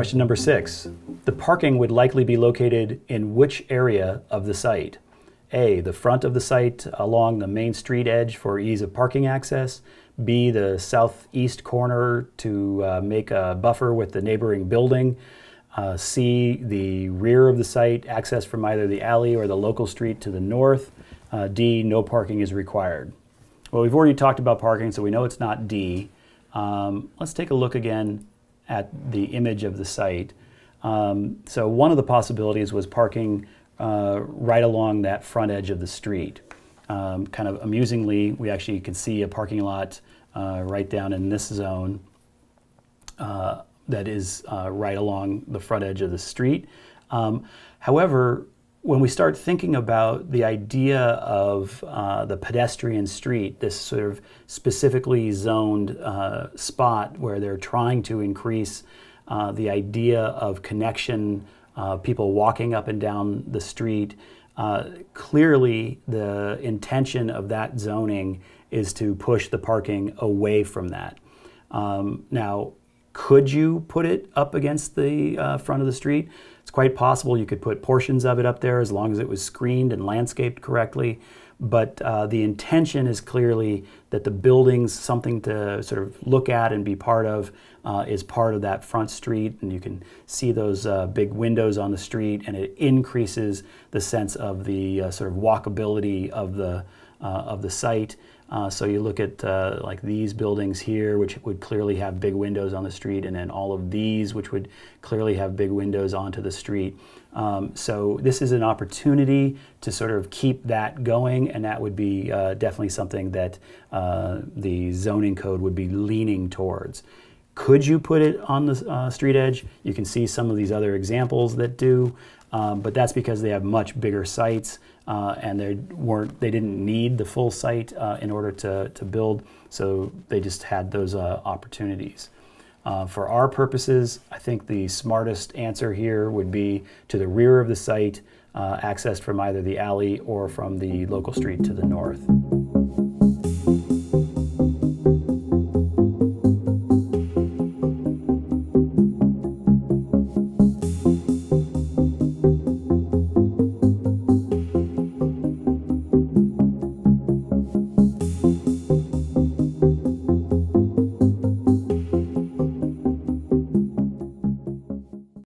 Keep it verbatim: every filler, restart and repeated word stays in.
Question number six, the parking would likely be located in which area of the site? A, the front of the site along the main street edge for ease of parking access. B, the southeast corner to uh, make a buffer with the neighboring building. Uh, C, the rear of the site, access from either the alley or the local street to the north. Uh, D, no parking is required. Well, we've already talked about parking, so we know it's not D. Um, let's take a look again at the image of the site. Um, so one of the possibilities was parking uh, right along that front edge of the street. Um, kind of amusingly, we actually could see a parking lot uh, right down in this zone uh, that is uh, right along the front edge of the street. Um, however, when we start thinking about the idea of uh, the pedestrian street, this sort of specifically zoned uh, spot where they're trying to increase uh, the idea of connection, uh, people walking up and down the street, Uh, clearly the intention of that zoning is to push the parking away from that. Um, now, could you put it up against the uh, front of the street? It's quite possible you could put portions of it up there as long as it was screened and landscaped correctly. But uh, the intention is clearly that the building's something to sort of look at and be part of uh, is part of that front street, and you can see those uh, big windows on the street, and it increases the sense of the uh, sort of walkability of the uh, of the site. Uh, so you look at uh, like these buildings here, which would clearly have big windows on the street, and then all of these, which would clearly have big windows onto the street. Um, so this is an opportunity to sort of keep that going, and that would be uh, definitely something that uh, the zoning code would be leaning towards. Could you put it on the uh, street edge? You can see some of these other examples that do, um, but that's because they have much bigger sites uh, and they weren't, they didn't need the full site uh, in order to, to build, so they just had those uh, opportunities. Uh, for our purposes, I think the smartest answer here would be to the rear of the site, uh, accessed from either the alley or from the local street to the north.